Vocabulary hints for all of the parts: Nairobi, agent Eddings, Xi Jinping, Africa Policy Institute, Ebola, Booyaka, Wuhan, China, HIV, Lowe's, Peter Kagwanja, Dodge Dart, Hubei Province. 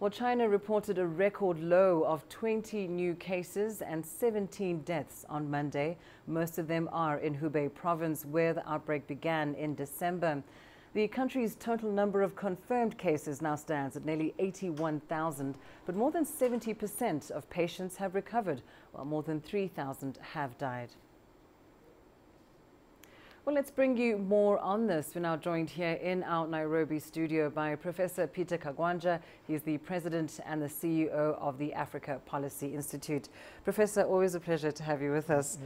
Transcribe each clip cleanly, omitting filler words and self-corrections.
Well, China reported a record low of 20 new cases and 17 deaths on Monday. Most of them are in Hubei Province, where the outbreak began in December. The country's total number of confirmed cases now stands at nearly 81,000, but more than 70% of patients have recovered, while more than 3,000 have died. Well, let's bring you more on this. We're now joined here in our Nairobi studio by Professor Peter Kagwanja. He's the president and the CEO of the Africa Policy Institute. Professor, always a pleasure to have you with us.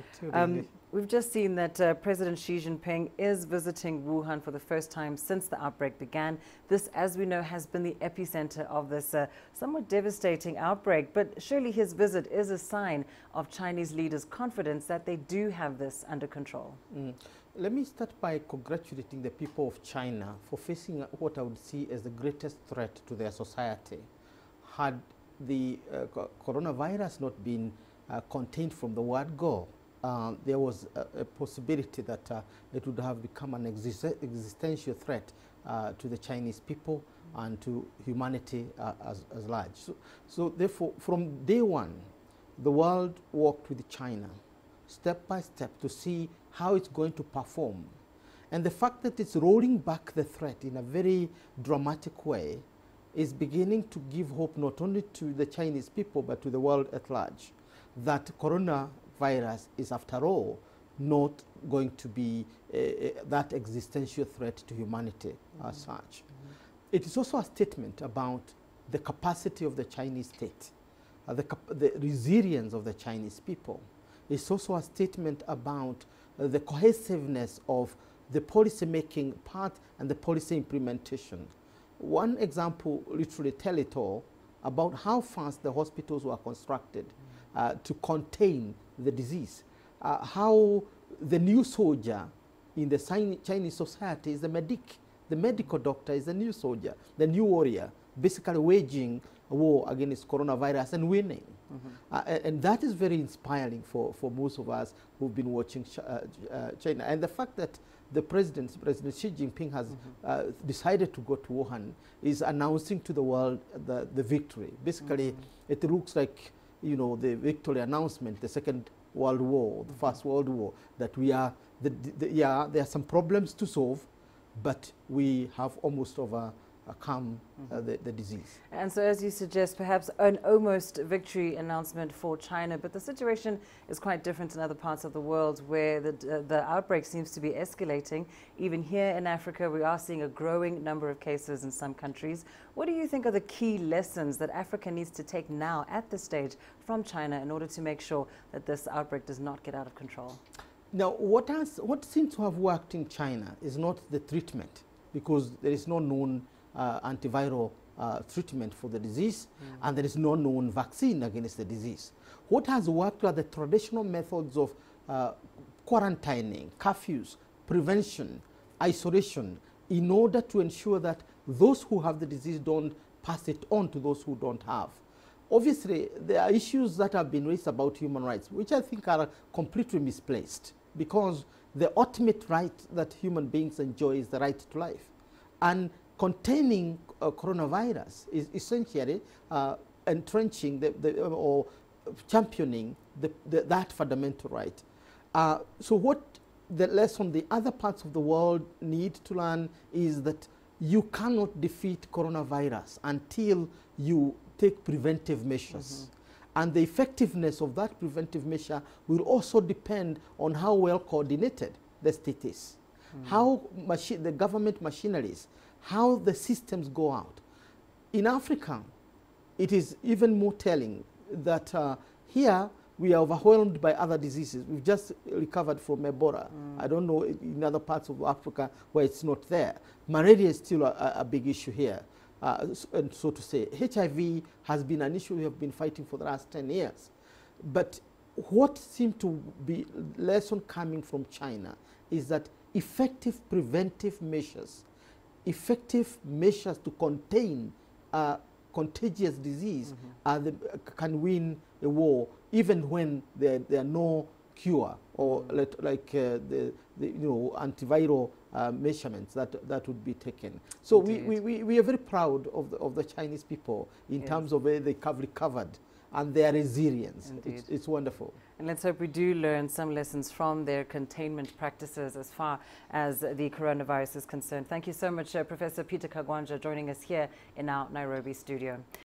We've just seen that President Xi Jinping is visiting Wuhan for the first time since the outbreak began. This, as we know, has been the epicenter of this somewhat devastating outbreak. But surely his visit is a sign of Chinese leaders' confidence that they do have this under control. Mm. Let me start by congratulating the people of China for facing what I would see as the greatest threat to their society. Had the coronavirus not been contained from the word go, there was a possibility that it would have become an existential threat to the Chinese people and to humanity as large. So therefore, from day one, the world walked with China, step by step, to see how it's going to perform. And the fact that it's rolling back the threat in a very dramatic way is beginning to give hope not only to the Chinese people but to the world at large that coronavirus is, after all, not going to be that existential threat to humanity as such. It is also a statement about the capacity of the Chinese state, the resilience of the Chinese people. It's also a statement about the cohesiveness of the policy-making part and the policy implementation. One example literally tells it all about how fast the hospitals were constructed to contain the disease, how the new soldier in the Chinese society is the medic. The medical doctor is the new soldier, the new warrior, basically waging a war against coronavirus and winning. And that is very inspiring for most of us who've been watching China. And the fact that the President Xi Jinping has decided to go to Wuhan is announcing to the world the victory. Basically, it looks like, you know, the victory announcement, the Second World War, the First World War, that we are, yeah, there are some problems to solve, but we have almost overcome the disease. And so, as you suggest, perhaps an almost victory announcement for China, but the situation is quite different in other parts of the world where the outbreak seems to be escalating. Even here in Africa, we are seeing a growing number of cases in some countries. What do you think are the key lessons that Africa needs to take now at this stage from China in order to make sure that this outbreak does not get out of control? Now, what seems to have worked in China is not the treatment, because there is no known antiviral treatment for the disease, and there is no known vaccine against the disease. What has worked are the traditional methods of quarantining, curfews, prevention, isolation, in order to ensure that those who have the disease don't pass it on to those who don't have. Obviously, there are issues that have been raised about human rights, which I think are completely misplaced, because the ultimate right that human beings enjoy is the right to life. And containing coronavirus is essentially entrenching or championing that fundamental right. So what the lesson the other parts of the world need to learn is that you cannot defeat coronavirus until you take preventive measures. And the effectiveness of that preventive measure will also depend on how well coordinated the state is, how the government machineries, how the systems go out. In Africa, it is even more telling that here we are overwhelmed by other diseases. We've just recovered from Ebola. I don't know in other parts of Africa where it's not there. Malaria is still a big issue here, and so to say. HIV has been an issue we have been fighting for the last 10 years. But what seemed to be a lesson coming from China is that effective preventive measures, to contain contagious disease can win a war, even when there are no cure or antiviral measurements that would be taken. So we are very proud of the Chinese people in yes. terms of where they have recovered and their resilience. It's wonderful. And let's hope we do learn some lessons from their containment practices as far as the coronavirus is concerned. Thank you so much, Professor Peter Kagwanja, joining us here in our Nairobi studio.